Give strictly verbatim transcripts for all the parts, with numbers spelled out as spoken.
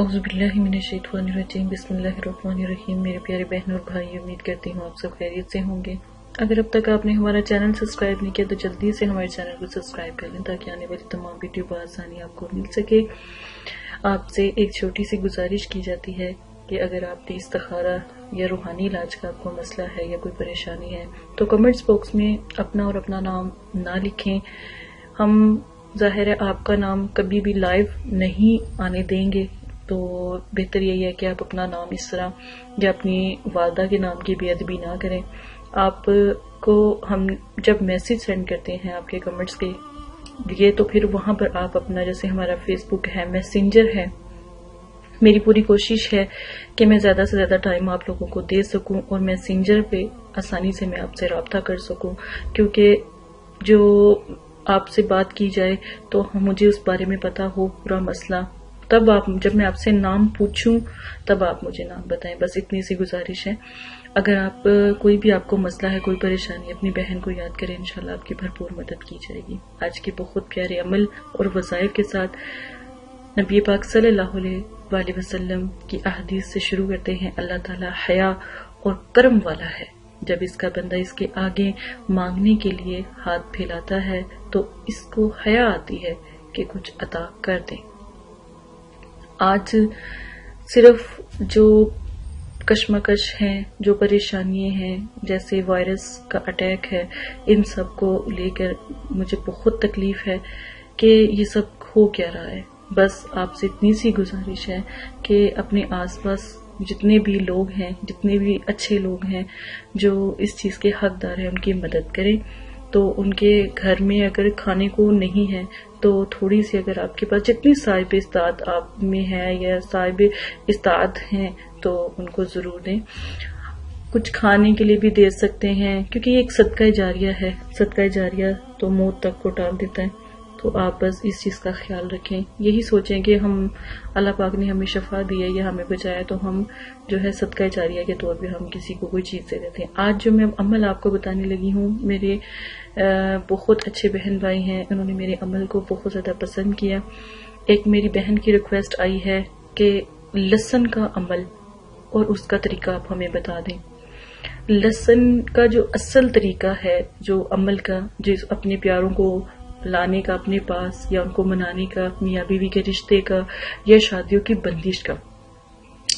औज़ुबिल्लाहि मिनश्शैतानिर्रजीम बिस्मिल्लाहिर्रहमानिर्रहीम। मेरे प्यारे बहन और भाई, उम्मीद करती हूँ आप सब खैरियत से होंगे। अगर अब तक आपने हमारा चैनल सब्सक्राइब नहीं किया तो जल्दी से हमारे चैनल को सब्सक्राइब कर लें ताकि आने वाली तमाम वीडियो बआसानी आपको मिल सके। आपसे एक छोटी सी गुजारिश की जाती है कि अगर आपने इस्तिखारा या रूहानी इलाज का आपको मसला है या कोई परेशानी है तो कमेंट्स बॉक्स में अपना और अपना नाम ना लिखें। हम जाहिर है आपका नाम कभी भी लाइव नहीं आने देंगे, तो बेहतर यही है कि आप अपना नाम इस तरह या अपनी वालदा के नाम की बेअदबी ना करें। आपको हम जब मैसेज सेंड करते हैं आपके कमेंट्स के लिए तो फिर वहां पर आप अपना, जैसे हमारा फेसबुक है, मैसेंजर है, मेरी पूरी कोशिश है कि मैं ज्यादा से ज्यादा टाइम आप लोगों को दे सकूं और मैसेंजर पे आसानी से मैं आपसे रब्ता कर सकूं, क्योंकि जो आपसे बात की जाए तो मुझे उस बारे में पता हो पूरा मसला, तब आप, जब मैं आपसे नाम पूछूं तब आप मुझे नाम बताएं। बस इतनी सी गुजारिश है। अगर आप कोई भी, आपको मसला है, कोई परेशानी, अपनी बहन को याद करें, इंशाल्लाह आपकी भरपूर मदद की जाएगी। आज के बहुत प्यारे अमल और वज़ाइफ के साथ नबी पाक सल्लल्लाहु अलैहि वसल्लम की अहदीस से शुरू करते हैं। अल्लाह ताला हया और करम वाला है, जब इसका बंदा इसके आगे मांगने के लिए हाथ फैलाता है तो इसको हया आती है कि कुछ अता कर दें। आज सिर्फ जो कश्मकश हैं, जो परेशानियां हैं, जैसे वायरस का अटैक है, इन सब को लेकर मुझे बहुत तकलीफ है कि ये सब हो क्या रहा है। बस आपसे इतनी सी गुजारिश है कि अपने आसपास जितने भी लोग हैं, जितने भी अच्छे लोग हैं जो इस चीज़ के हकदार हैं, उनकी मदद करें। तो उनके घर में अगर खाने को नहीं है तो थोड़ी सी, अगर आपके पास जितनी साहिब इस्ताद आप में है या साहिब इस्ताद हैं तो उनको ज़रूर दें। कुछ खाने के लिए भी दे सकते हैं, क्योंकि ये एक सदका जारिया है। सदका जारिया तो मौत तक को टाल देता है, तो आप बस इस चीज़ का ख्याल रखें। यही सोचें कि हम, अल्लाह पाक ने हमें शफा दिया या हमें बचाया, तो हम जो है सदका जारिया के तौर पे हम किसी को कोई चीज़ दे देते हैं। आज जो मैं अमल आपको बताने लगी हूँ, मेरे बहुत अच्छे बहन भाई हैं, उन्होंने मेरे अमल को बहुत ज़्यादा पसंद किया। एक मेरी बहन की रिक्वेस्ट आई है कि लहसुन का अमल और उसका तरीका आप हमें बता दें। लहसुन का जो असल तरीका है, जो अमल का, जो अपने प्यारों को लाने का अपने पास या उनको मनाने का, मियाँ बीवी के रिश्ते का या शादियों की बंदिश का,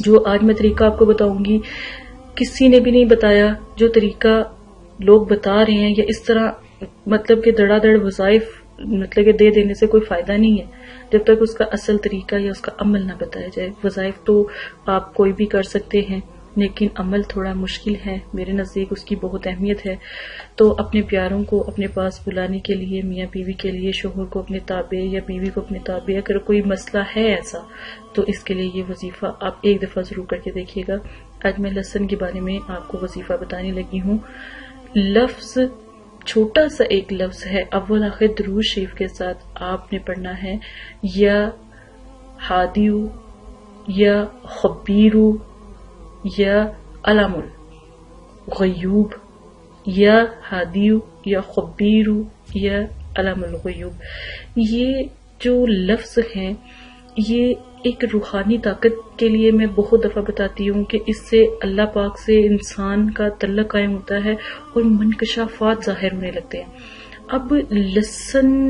जो आज मैं तरीका आपको बताऊंगी, किसी ने भी नहीं बताया। जो तरीका लोग बता रहे हैं या इस तरह, मतलब कि धड़ाधड़ वज़ाइफ, मतलब कि दे देने से कोई फायदा नहीं है जब तक उसका असल तरीका या उसका अमल ना बताया जाए। वज़ाइफ तो आप कोई भी कर सकते हैं, लेकिन अमल थोड़ा मुश्किल है, मेरे नज़दीक उसकी बहुत अहमियत है। तो अपने प्यारों को अपने पास बुलाने के लिए, मियाँ बीवी के लिए, शोहर को अपने ताबे या बीवी को अपने ताबे, अगर कोई मसला है ऐसा, तो इसके लिए ये वजीफ़ा आप एक दफ़ा ज़रूर करके देखिएगा। आज मैं लहसुन के बारे में आपको वजीफ़ा बताने लगी हूँ। लफ्ज़ छोटा सा एक लफ्ज़ है, अव्वल आखिर दुरूद शरीफ के साथ आपने पढ़ना है, या हादियु या खबीरू या अलामुल गयूब, या हादियु या खबीरू या अलामुल गयूब। ये जो लफ्ज़ हैं, ये एक रूहानी ताकत के लिए मैं बहुत दफ़ा बताती हूँ कि इससे अल्लाह पाक से इंसान का तल्लुक़ कायम होता है और मनकशाफात ज़ाहिर होने लगते हैं। अब लहसुन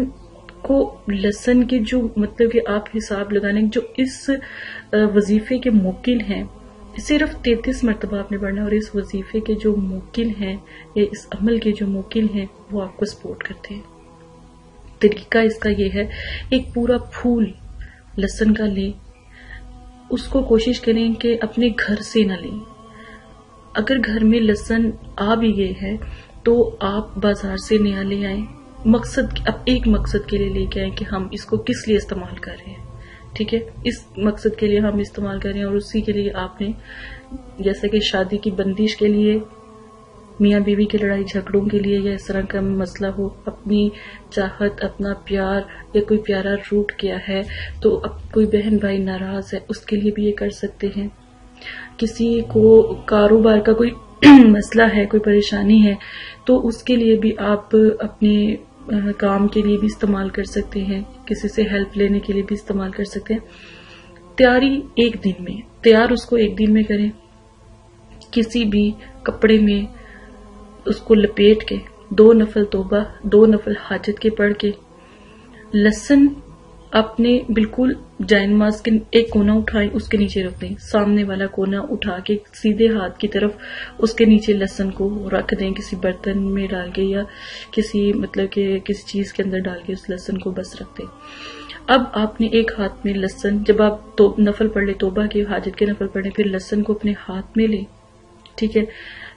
को, लहसुन के जो, मतलब कि आप हिसाब लगाने, जो इस वजीफे के मुकिल हैं, सिर्फ तैंतीस मरतबा आपने पढ़ना, और इस वजीफे के जो मुकिल हैं या इस अमल के जो मुकिल हैं वो आपको सपोर्ट करते हैं। तरीका इसका ये है, एक पूरा फूल लहसुन का लें, उसको कोशिश करें कि अपने घर से ना लें। अगर घर में लहसुन आ भी गए है तो आप बाजार से नया ले आए। मकसद, अब एक मकसद के लिए लेके आए कि हम इसको किस लिए इस्तेमाल कर रहे हैं, ठीक है, इस मकसद के लिए हम इस्तेमाल करें। और उसी के लिए आपने, जैसा कि शादी की बंदिश के लिए, मियाँ बीवी की लड़ाई झगड़ों के लिए, या इस तरह का मसला हो, अपनी चाहत, अपना प्यार या कोई प्यारा रूठ गया है तो अब कोई बहन भाई नाराज है, उसके लिए भी ये कर सकते हैं। किसी को कारोबार का कोई मसला है, कोई परेशानी है, तो उसके लिए भी आप अपने काम के लिए भी इस्तेमाल कर सकते हैं, किसी से हेल्प लेने के लिए भी इस्तेमाल कर सकते हैं। तैयारी एक दिन में, तैयार उसको एक दिन में करें, किसी भी कपड़े में उसको लपेट के दो नफल तोबा दो नफल हाजत के पढ़ के, लहसुन अपने बिल्कुल जायनमाज के एक कोना उठाएं उसके नीचे रख दें, सामने वाला कोना उठा के सीधे हाथ की तरफ उसके नीचे लहसुन को रख दें, किसी बर्तन में डाल के या किसी मतलब के किसी चीज के अंदर डाल के उस लहसुन को बस रख दें। अब आपने एक हाथ में लहसुन, जब आप तो, नफल पढ़ ले, तोबा के हाजत के नफल पढ़े, फिर लहसुन को अपने हाथ में लें, ठीक है,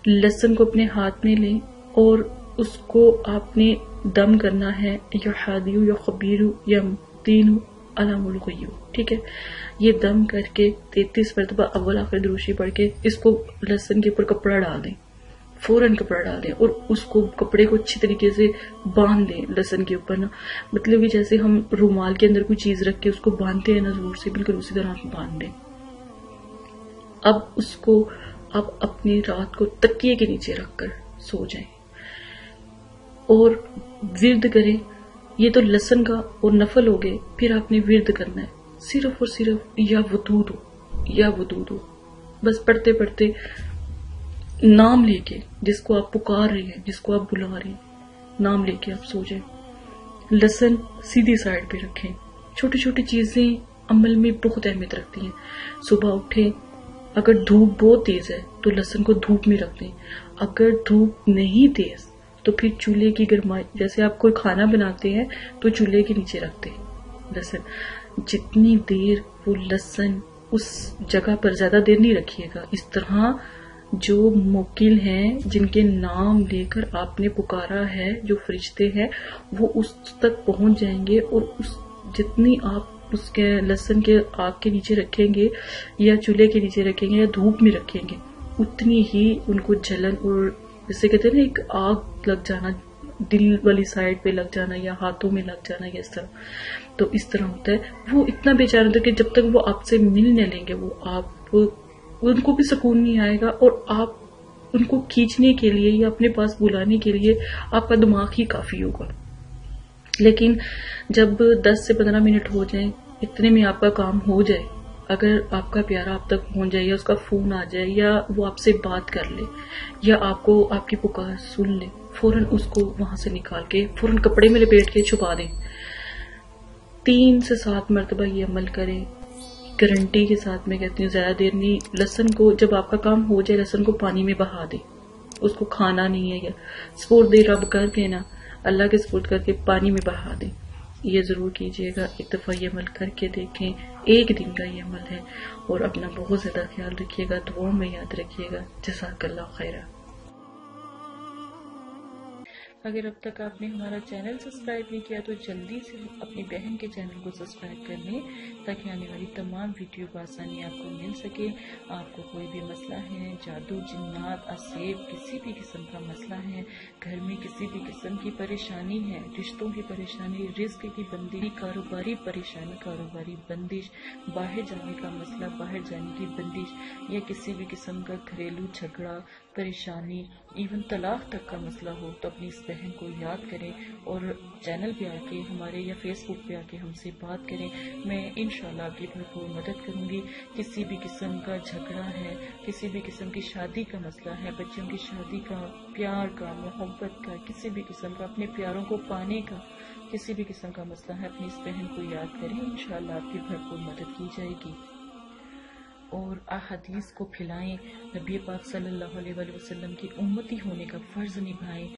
लहसुन को अपने हाथ में लें और उसको आपने दम करना है या हादियू या खबीरू या मुतीनू अला मुल्कियू, ठीक है। ये दम करके तैतीस मरतबा अव्वल आखिर दुरूशी पढ़ के इसको लहसुन के ऊपर कपड़ा डाल दें, फौरन कपड़ा डाल दें और उसको कपड़े को अच्छी तरीके से बांध दें लहसुन के ऊपर, ना मतलब कि जैसे हम रुमाल के अंदर कोई चीज रख के उसको बांधते हैं ना जोर से, बिल्कुल उसी तरह बांध दें। अब उसको आप अपनी रात को तकिए के नीचे रखकर सो जाएं और विर्द करें। ये तो लहसुन का और नफल हो गए, फिर आपने विर्द करना है सिर्फ और सिर्फ या वदूदो या वदूदो, बस पढ़ते पढ़ते नाम लेके, जिसको आप पुकार रहे हैं, जिसको आप बुला रहे हैं, नाम लेके आप सो जाएं। लहसुन सीधी साइड पे रखें। छोटी छोटी चीजें अमल में बहुत अहमियत रखती हैं। सुबह उठें, अगर धूप बहुत तेज है तो लहसुन को धूप में रख दें, अगर धूप नहीं तेज तो फिर चूल्हे की गर्माई, जैसे आप कोई खाना बनाते हैं तो चूल्हे के नीचे रखते हैं लहसुन, जितनी देर वो लहसुन उस जगह पर, ज्यादा देर नहीं रखिएगा। इस तरह जो मोकिल हैं जिनके नाम लेकर आपने पुकारा है, जो फरिश्ते हैं, वो उस तक पहुंच जाएंगे और उस जितनी आप उसके लहसुन के आग के नीचे रखेंगे या चूल्हे के नीचे रखेंगे या धूप में रखेंगे, उतनी ही उनको जलन और जैसे कहते हैं ना एक आग लग जाना, दिल वाली साइड पे लग जाना या हाथों में लग जाना या इस तरह, तो इस तरह होता है। वो इतना बेचारा होता है कि जब तक वो आपसे मिल न लेंगे वो आप उनको भी सुकून नहीं आएगा और आप उनको खींचने के लिए या अपने पास बुलाने के लिए आपका दिमाग ही काफी होगा। लेकिन जब दस से पंद्रह मिनट हो जाए, इतने में आपका काम हो जाए, अगर आपका प्यारा आप तक पहुंच जाए या उसका फोन आ जाए या वो आपसे बात कर ले या आपको आपकी पुकार सुन ले, फौरन उसको वहां से निकाल के फौरन कपड़े में लपेट के छुपा दें। तीन से सात मरतबा ये अमल करें, गारंटी के साथ मैं कहती हूँ, ज्यादा देर नहीं। लहसुन को जब आपका काम हो जाए, लहसुन को पानी में बहा दें, उसको खाना नहीं है, या स्पोर्ट दे रब करके ना, अल्लाह के सुपुर्द करके पानी में बहा दें। ये जरूर कीजिएगा, एक दफा ये अमल करके देखें, एक दिन का ये अमल है। और अपना बहुत ज्यादा ख्याल रखिएगा, दुआओं में याद रखिएगा। जज़ाकल्लाह खैरा। अगर अब तक आपने हमारा चैनल सब्सक्राइब नहीं किया तो जल्दी से अपनी बहन के चैनल को सब्सक्राइब कर लें, ताकि आने वाली तमाम वीडियो बआसानी आपको मिल सके। आपको कोई भी मसला है, जादू जिन्नात असेब किसी भी किस्म का मसला है, घर में किसी भी किस्म की परेशानी है, रिश्तों की परेशानी, रिस्क की बंदी, कारोबारी परेशानी, कारोबारी बंदिश, बाहर जाने का मसला, बाहर जाने की बंदिश, या किसी भी किस्म का घरेलू झगड़ा परेशानी, इवन तलाक तक का मसला हो, तो अपनी इस बहन को याद करें और चैनल पे आके हमारे या फेसबुक पे आके हमसे बात करें। मैं इंशाल्लाह आपकी भरपूर मदद करूंगी। किसी भी किस्म का झगड़ा है, किसी भी किस्म की शादी का मसला है, बच्चों की शादी का, प्यार का, मोहब्बत का, किसी भी किस्म का, अपने प्यारों को पाने का, किसी भी किस्म का मसला है, अपनी इस बहन को याद करें, इंशाल्लाह आपकी भरपूर मदद की जाएगी। और अहादीस को फैलाएं, नबी पाक सल्लल्लाहु अलैहि वसल्लम की उम्मती होने का फर्ज निभाएं।